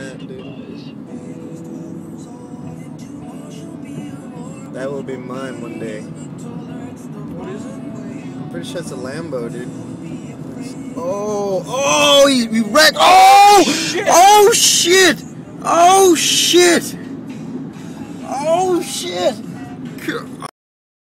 that, dude. That will be mine one day. What is it? I'm pretty sure it's a Lambo, dude. Oh, oh, he wrecked. Oh, shit. Oh, shit. Oh, shit. Oh, shit.